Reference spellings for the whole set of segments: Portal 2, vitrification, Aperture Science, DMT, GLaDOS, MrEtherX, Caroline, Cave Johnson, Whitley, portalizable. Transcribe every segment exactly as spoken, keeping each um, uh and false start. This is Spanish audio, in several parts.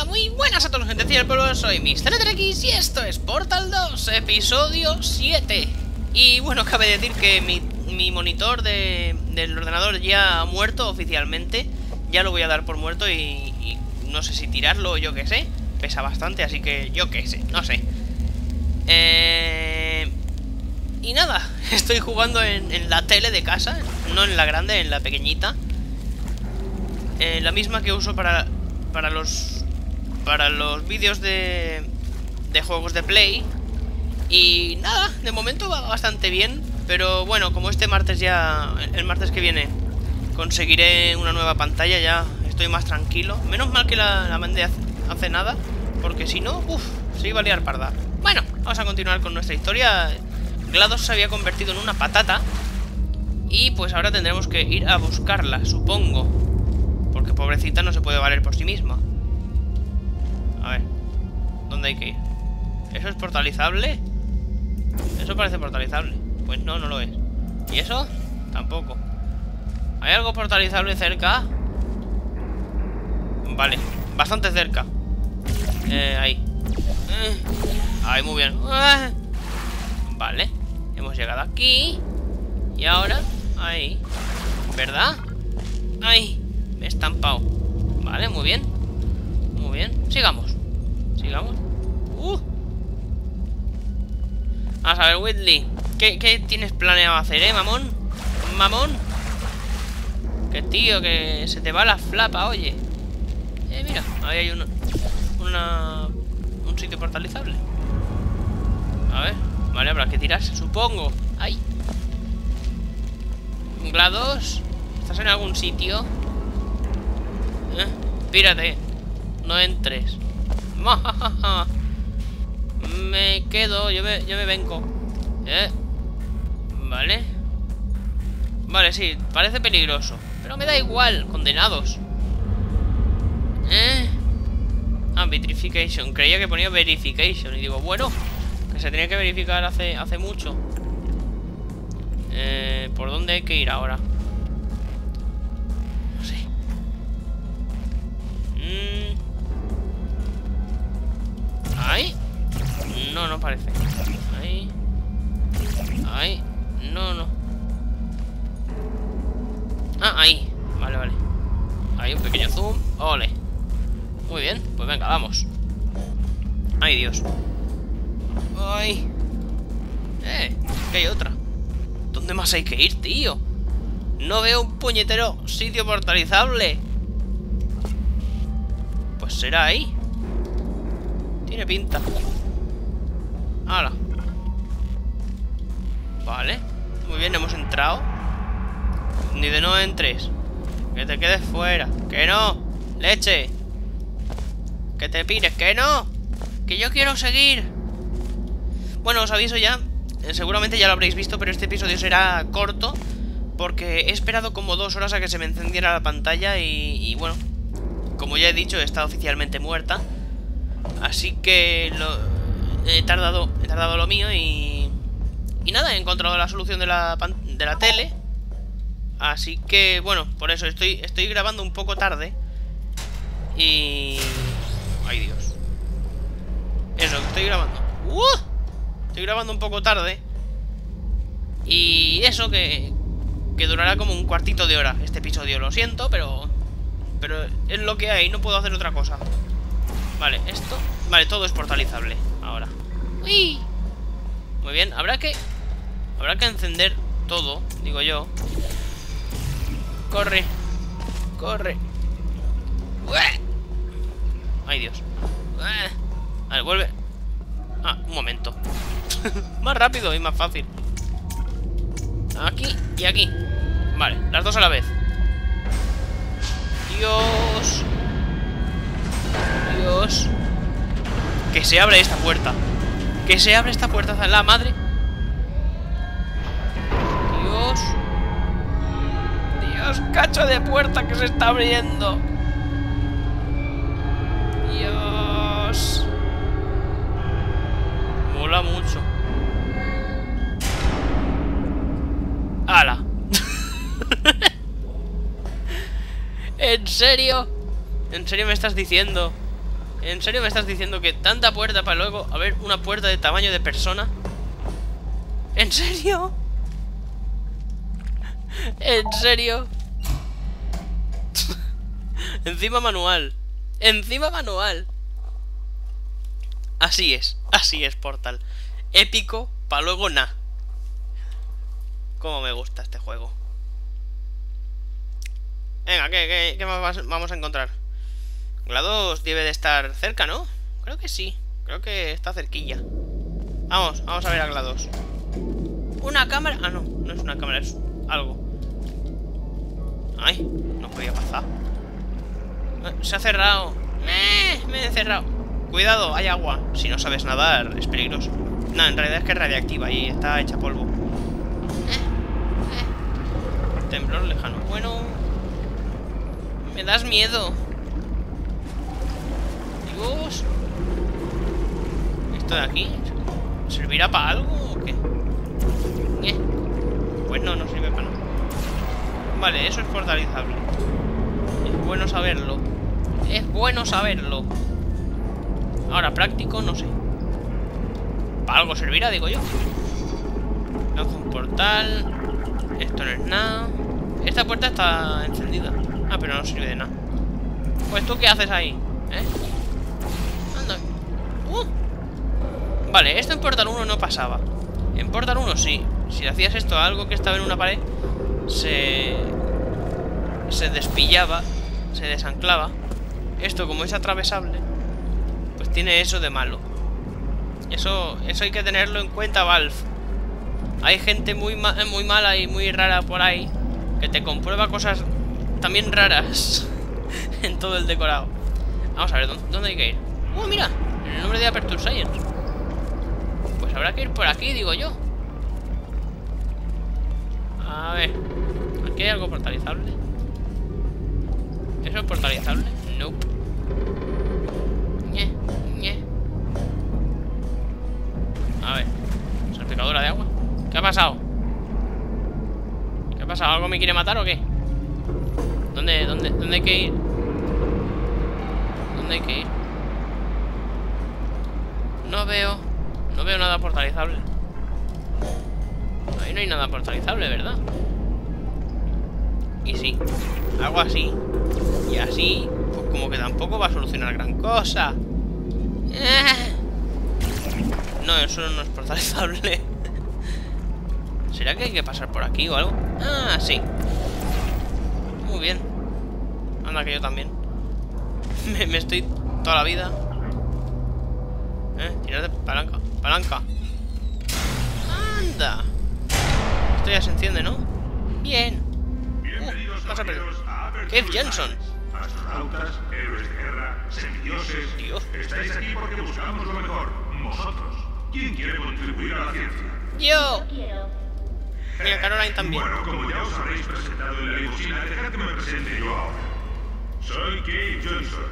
Hola, muy buenas a todos los gentecillos del pueblo, soy MrEtherX y esto es Portal dos, episodio siete. Y bueno, cabe decir que mi, mi monitor de, del ordenador ya ha muerto oficialmente. Ya lo voy a dar por muerto y, y no sé si tirarlo o yo qué sé. Pesa bastante, así que yo qué sé, no sé. Eh... Y nada, estoy jugando en, en la tele de casa, no en la grande, en la pequeñita. Eh, la misma que uso para, para los para los vídeos de, de juegos de Play. Y nada, de momento va bastante bien. Pero bueno, como este martes ya, el martes que viene, conseguiré una nueva pantalla, ya estoy más tranquilo. Menos mal que la, la mandé hace, hace nada, porque si no, uff, se iba a liar parda. Bueno, vamos a continuar con nuestra historia. GLaDOS se había convertido en una patata y pues ahora tendremos que ir a buscarla, supongo. Porque pobrecita no se puede valer por sí misma. A ver, ¿dónde hay que ir? ¿Eso es portalizable? Eso parece portalizable. Pues no, no lo es. ¿Y eso? Tampoco. ¿Hay algo portalizable cerca? Vale, bastante cerca. Eh, ahí. Eh, ahí, muy bien. Eh. Vale, hemos llegado aquí. Y ahora, ahí. ¿Verdad? Ahí. Me he estampado. Vale, muy bien. Muy bien. Sigamos. Sigamos. Uh. A saber, Whitley. ¿Qué, qué tienes planeado hacer, eh, mamón? Mamón. Que tío, que se te va la flapa, oye. Eh, mira, ahí hay una, una un sitio portalizable. A ver. Vale, habrá que tirarse, supongo. Ay. GLaDOS, ¿estás en algún sitio? Eh, pírate, no entres. Me quedo, yo me, yo me vengo. Eh, vale. Vale, sí, parece peligroso. Pero me da igual, condenados. Eh. Ah, vitrification. Creía que ponía verification. Y digo, bueno, que se tenía que verificar hace, hace mucho. Eh, ¿por dónde hay que ir ahora? Ahí. No, no parece. Ahí. Ahí. No, no. Ah, ahí. Vale, vale. Ahí un pequeño zoom. Ole. Muy bien, pues venga, vamos. Ay, Dios. Ay. Eh, que hay otra. ¿Dónde más hay que ir, tío? No veo un puñetero sitio portalizable. Pues será ahí. Tiene pinta. ¡Hala! Vale. Muy bien, hemos entrado. Ni de no entres. Que te quedes fuera. ¡Que no! ¡Leche! ¡Que te pires! ¡Que no! ¡Que yo quiero seguir! Bueno, os aviso ya. Eh, seguramente ya lo habréis visto, pero este episodio será corto. Porque he esperado como dos horas a que se me encendiera la pantalla y, y bueno, como ya he dicho, está oficialmente muerta. Así que lo, he tardado he tardado lo mío y, y nada, he encontrado la solución de la, pan, de la tele. Así que, bueno, por eso estoy, estoy grabando un poco tarde. Y... ay, Dios. Eso, estoy grabando. ¡Uh! Estoy grabando un poco tarde. Y eso que, que durará como un cuartito de hora este episodio. Lo siento, pero... pero es lo que hay, no puedo hacer otra cosa. Vale, esto... vale, todo es portalizable ahora. ¡Uy! Muy bien, habrá que... habrá que encender todo, digo yo. Corre. Corre. ¡Uah! Ay, Dios. ¡Uah! Vale, vuelve. Ah, un momento. Más rápido y más fácil. Aquí y aquí. Vale, las dos a la vez. Dios... Dios. Que se abre esta puerta. Que se abre esta puerta. La madre. Dios. Dios, cacho de puerta que se está abriendo. Dios. Mola mucho. ¡Hala! ¿En serio? ¿En serio me estás diciendo ¿En serio me estás diciendo que tanta puerta para luego haber una puerta de tamaño de persona? ¿En serio? ¿En serio? Encima manual. Encima manual. Así es, así es, Portal. Épico, pa' luego na. Cómo me gusta este juego. Venga, ¿qué, qué, qué más vamos a encontrar? GLaDOS debe de estar cerca, ¿no? Creo que sí, creo que está cerquilla. Vamos, vamos a ver a GLaDOS. ¿Una cámara? Ah, no, no es una cámara, es algo. Ay, no podía pasar. Se ha cerrado. ¡Eh! Me he cerrado. Cuidado, hay agua. Si no sabes nadar, es peligroso. No, en realidad es que es radiactiva y está hecha polvo. Eh, eh. Temblor lejano. Bueno. Me das miedo. Dios. ¿Esto de aquí? ¿Servirá para algo o qué? Eh. Pues no, no sirve para nada. Vale, eso es portalizable. Es bueno saberlo. Es bueno saberlo. Ahora, práctico, no sé. Para algo servirá, digo yo. Lanzo un portal. Esto no es nada. Esta puerta está encendida. Ah, pero no sirve de nada. Pues tú, ¿qué haces ahí? ¿Eh? Anda. Uh. Vale, esto en Portal uno no pasaba. En Portal uno sí. Si hacías esto a algo que estaba en una pared, se... se despillaba, se desanclaba. Esto, como es atravesable, pues tiene eso de malo. Eso, eso hay que tenerlo en cuenta, Valve. Hay gente muy, ma muy mala y muy rara por ahí que te comprueba cosas también raras en todo el decorado. Vamos a ver, ¿dónde, dónde hay que ir? ¡Uh, mira! El nombre de Aperture Science. Pues habrá que ir por aquí, digo yo. A ver. ¿Aquí hay algo portalizable? ¿Eso es portalizable? Nope. Ñe, Ñe. A ver. Salpicadura de agua. ¿Qué ha pasado? ¿Qué ha pasado? ¿Algo me quiere matar o qué? ¿Dónde, dónde, dónde hay que ir? ¿Dónde hay que ir? No veo. No veo nada portalizable. Ahí no hay nada portalizable, ¿verdad? Y sí. Hago así. Y así. Pues como que tampoco va a solucionar gran cosa. No, eso no es portalizable. ¿Será que hay que pasar por aquí o algo? Ah, sí. Muy bien. Anda que yo también. Me, me estoy toda la vida. Eh, tirar de palanca. Palanca. Anda. Esto ya se enciende, ¿no? Bien. Bienvenidos uh, a Cave Johnson. Astronautas, héroes de guerra, semidioses. Dios. Estáis aquí porque buscamos lo mejor. Vosotros. ¿Quién quiere contribuir a la ciencia? Yo. Y a Caroline también. Bueno, como ya os habréis presentado en la limusina, dejad que me presente yo ahora. Soy Cave Johnson,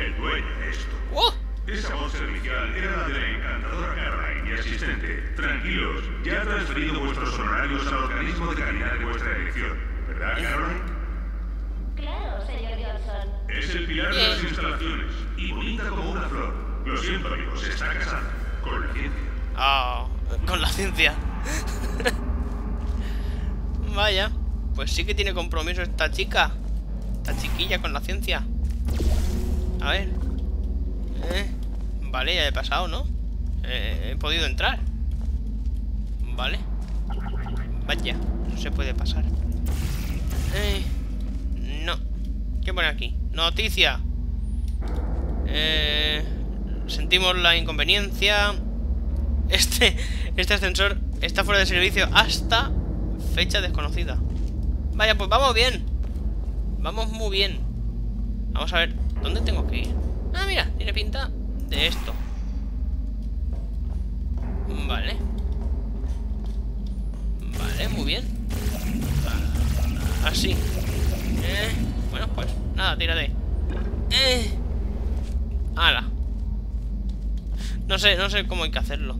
el dueño de esto. ¡Oh! Esa voz servicial era la de la encantadora Caroline, mi asistente. Tranquilos, ya ha transferido vuestros honorarios al organismo de calidad de vuestra elección. ¿Verdad, Caroline? Claro, señor Johnson. Es el pilar de las instalaciones y bonita como una flor. Lo siento, amigos, se está casando con la ciencia. Ah, oh, con la ciencia. Vaya, pues sí que tiene compromiso esta chica. Esta chiquilla con la ciencia. A ver. Eh, vale, ya he pasado, ¿no? Eh, he podido entrar. Vale. Vaya, no se puede pasar. Eh, no. ¿Qué pone aquí? Noticia. Eh, sentimos la inconveniencia. Este, este ascensor está fuera de servicio hasta... fecha desconocida. Vaya, pues vamos bien. Vamos muy bien. Vamos a ver, ¿dónde tengo que ir? Ah, mira, tiene pinta de esto. Vale. Vale, muy bien. Así. Eh, bueno, pues nada, tírate. Eh. Ala. No sé, no sé cómo hay que hacerlo.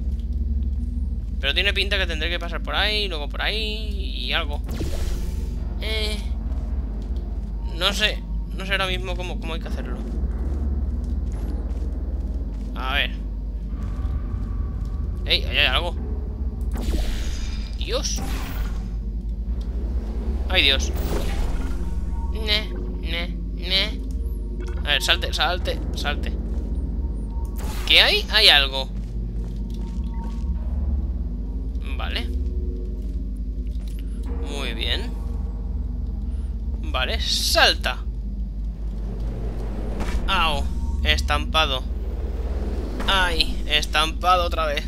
Pero tiene pinta que tendré que pasar por ahí, luego por ahí y algo. Eh, no sé, no sé ahora mismo cómo, cómo hay que hacerlo. ¡Ey! Ahí hay algo. ¡Dios! ¡Ay, Dios! Ne, ne, ne. A ver, salte, salte, salte. ¿Qué hay? Hay algo. Vale. Muy bien. Vale, salta. Au, estampado. Ay, estampado otra vez.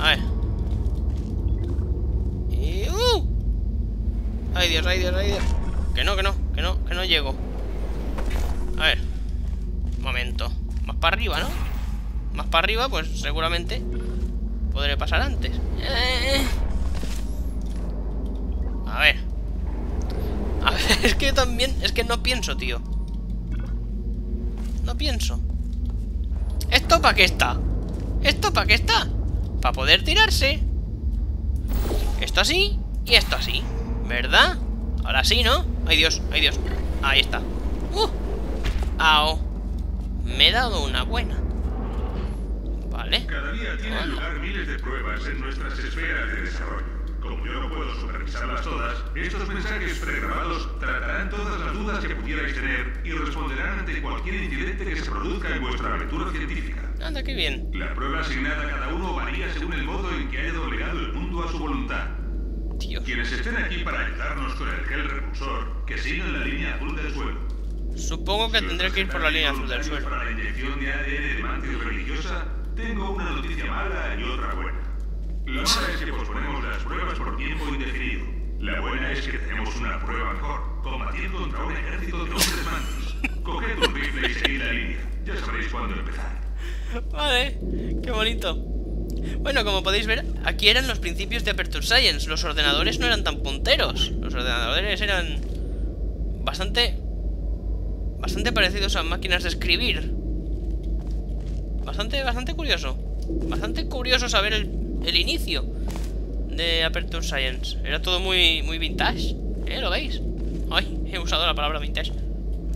A ver. Y, uh. Ay, Dios, ay, Dios, ay, Dios. Que no, que no, que no, que no llego. A ver. Un momento. Más para arriba, ¿no? Más para arriba, pues seguramente podré pasar antes. Eh. A ver. A ver, es que también... Es que no pienso, tío. No pienso. ¿Esto para qué está? ¿Esto para qué está? Para poder tirarse. Esto así y esto así, ¿verdad? Ahora sí, ¿no? Ay, Dios, ay, Dios. Ahí está. ¡Uh! ¡Ao! Me he dado una buena. Vale. Cada día tienen ah. lugar miles de pruebas en nuestras esferas de desarrollo. Como yo no puedo supervisarlas todas, estos mensajes pregrabados tratarán todas las dudas que pudierais tener y responderán ante cualquier incidente que se produzca en vuestra aventura científica. Anda, qué bien. La prueba asignada a cada uno varía según el modo en que haya doblegado el mundo a su voluntad. Dios. Quienes estén aquí para ayudarnos con el gel repulsor, que sigan la línea azul del suelo. Supongo que tendré que ir por la línea azul del suelo. Para la inyección de A D N de mantis religiosa, tengo una noticia mala y otra buena. La mala es que posponemos las pruebas por tiempo indefinido. La buena es que tenemos una prueba mejor, combatir contra un ejército de hombres mantis. Coged un rifle y seguid la línea. Ya sabréis cuándo empezar. Vale, qué bonito. Bueno, como podéis ver, aquí eran los principios de Aperture Science. Los ordenadores no eran tan punteros. Los ordenadores eran bastante... Bastante parecidos a máquinas de escribir. Bastante, bastante curioso. Bastante curioso saber el... el inicio de Aperture Science. Era todo muy muy vintage, ¿eh? ¿Lo veis? Ay, he usado la palabra vintage.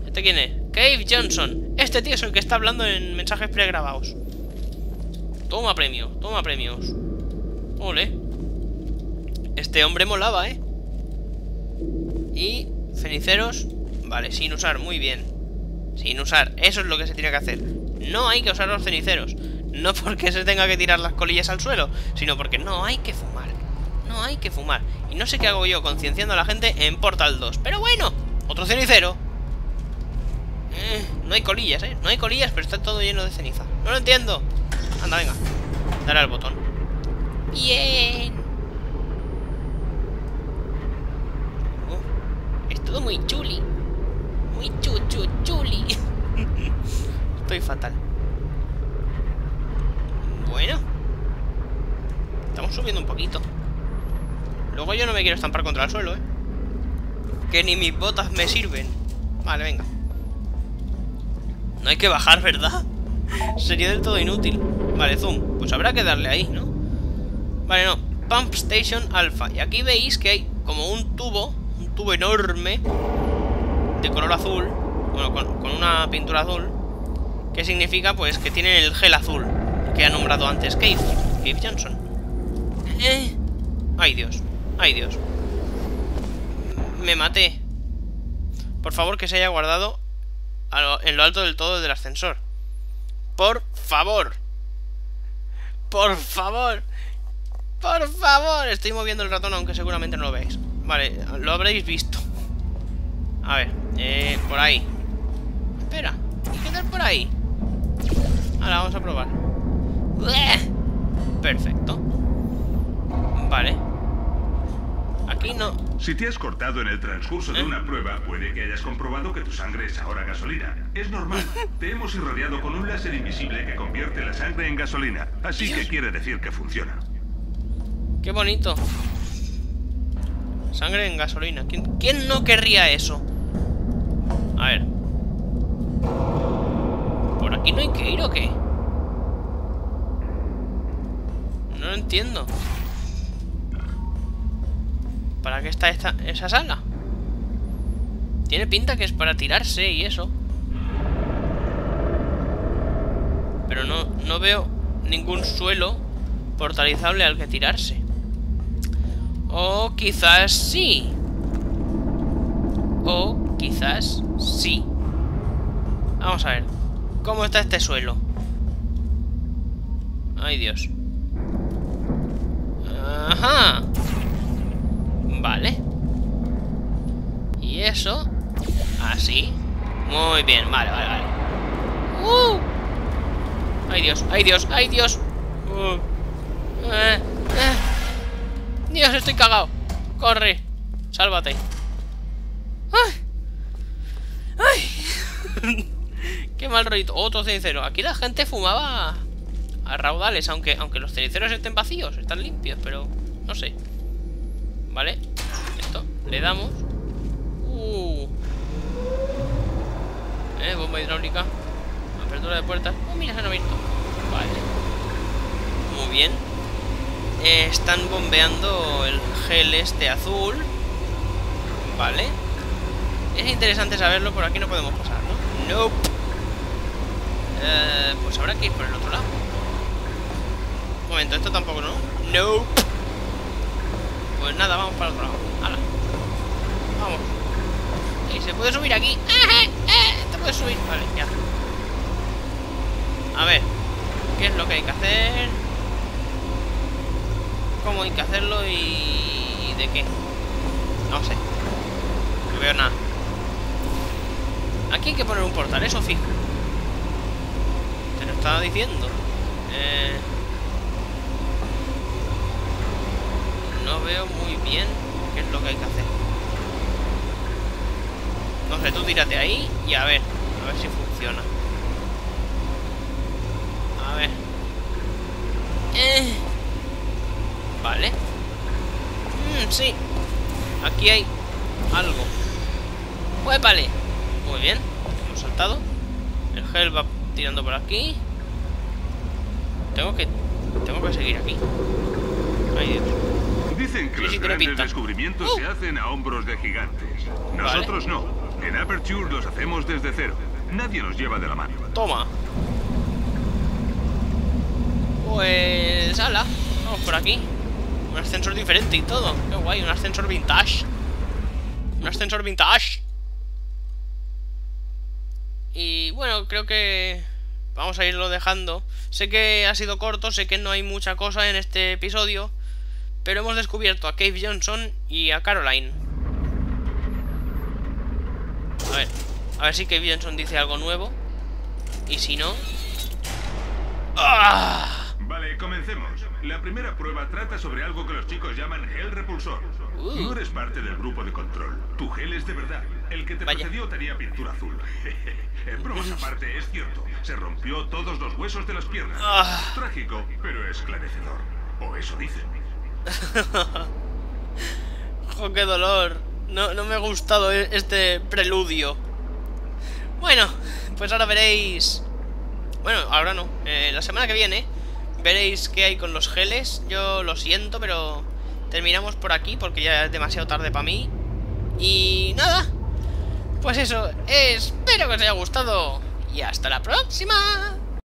¿Este quién es? Cave Johnson. Este tío es el que está hablando en mensajes pregrabados. Toma premios, toma premios. Ole. Este hombre molaba, ¿eh? Y ceniceros. Vale, sin usar, muy bien. Sin usar, eso es lo que se tiene que hacer. No hay que usar los ceniceros. No porque se tenga que tirar las colillas al suelo, sino porque no hay que fumar. No hay que fumar. Y no sé qué hago yo concienciando a la gente en Portal dos. Pero bueno, otro cenicero. eh, No hay colillas, eh. No hay colillas, pero está todo lleno de ceniza. No lo entiendo. Anda, venga. Dale al botón. Bien. uh, Es todo muy chuli. Muy chuchu chuli. Estoy fatal. Bueno, estamos subiendo un poquito. Luego yo no me quiero estampar contra el suelo, ¿eh? Que ni mis botas me sirven. Vale, venga. No hay que bajar, ¿verdad? Sería del todo inútil. Vale, zoom. Pues habrá que darle ahí, ¿no? Vale, no. Pump Station Alpha. Y aquí veis que hay como un tubo, un tubo enorme de color azul. Bueno, con, con una pintura azul. Que significa, pues, que tienen el gel azul que ha nombrado antes Cave, Cave Johnson. eh. Ay, Dios, ay, Dios. Me maté. Por favor, que se haya guardado lo, en lo alto del todo del ascensor. Por favor. Por favor. Por favor. Estoy moviendo el ratón, aunque seguramente no lo veáis. Vale, lo habréis visto. A ver, eh, por ahí. Espera, ¿qué tal por ahí? Ahora vamos a probar. Perfecto. Vale. Aquí no. Si te has cortado en el transcurso ¿Eh? de una prueba, puede que hayas comprobado que tu sangre es ahora gasolina. Es normal. Te hemos irradiado con un láser invisible que convierte la sangre en gasolina. Así Dios. que quiere decir que funciona. Qué bonito. Sangre en gasolina. ¿Quién, quién no querría eso? A ver. ¿Por aquí no hay que ir o qué? No lo entiendo. ¿Para qué está esta, esa sala? Tiene pinta que es para tirarse y eso. Pero no, no veo ningún suelo portalizable al que tirarse. O quizás sí. O quizás sí. Vamos a ver. ¿Cómo está este suelo? Ay, Dios. Ajá. Vale. Y eso. Así. Muy bien. Vale, vale, vale. ¡Uh! ¡Ay, Dios! ¡Ay, Dios! ¡Ay, Dios! Uh. Eh, eh. ¡Dios, estoy cagado! ¡Corre! ¡Sálvate! ¡Ay! ¡Ay! ¡Qué mal rollito! Otro cenicero. Aquí la gente fumaba a raudales, aunque, aunque los ceniceros estén vacíos, están limpios, pero no sé. Vale. Esto. Le damos. Uh. Eh, bomba hidráulica. Apertura de puertas. Oh, mira, se han abierto. Vale. Muy bien. Eh, están bombeando el gel este azul. Vale. Es interesante saberlo, por aquí no podemos pasar, ¿no? Nope. Eh, pues habrá que ir por el otro lado. Un momento, esto tampoco, ¿no? Nope. Pues nada, vamos para el otro lado. ¡Hala! Vamos. Y se puede subir aquí. ¡Eh, eh! Te puedes subir. Vale, ya. A ver, ¿qué es lo que hay que hacer? ¿Cómo hay que hacerlo y de qué? No sé. No veo nada. Aquí hay que poner un portal, eso fijo. Te lo estaba diciendo. Eh... No veo muy bien qué es lo que hay que hacer. No sé, tú tírate ahí y a ver, a ver si funciona. A ver. Eh. Vale. Mm, sí. Aquí hay algo. Pues vale. Muy bien. Hemos saltado. El gel va tirando por aquí. Tengo que... Tengo que seguir aquí. Ahí dentro. Dicen que sí, los sí, grandes descubrimientos uh. se hacen a hombros de gigantes. Nosotros vale. no. En Aperture los hacemos desde cero. Nadie nos lleva de la mano. Toma. Pues... ala, vamos por aquí. Un ascensor diferente y todo. Qué guay, un ascensor vintage. Un ascensor vintage. Y bueno, creo que vamos a irlo dejando. Sé que ha sido corto, sé que no hay mucha cosa en este episodio, pero hemos descubierto a Cave Johnson y a Caroline. A ver, a ver si Cave Johnson dice algo nuevo. Y si no... ¡ah! Vale, comencemos. La primera prueba trata sobre algo que los chicos llaman gel repulsor. Uh. No eres parte del grupo de control. Tu gel es de verdad. El que te Vaya. Precedió tenía pintura azul. Bromas aparte, es cierto. Se rompió todos los huesos de las piernas. Uh. Trágico, pero esclarecedor. O eso dicen. ¡Jo, qué dolor! No, no me ha gustado este preludio. Bueno, pues ahora veréis... Bueno, ahora no. Eh, la semana que viene... Veréis qué hay con los geles. Yo lo siento, pero terminamos por aquí porque ya es demasiado tarde para mí. Y nada, pues eso, espero que os haya gustado y hasta la próxima.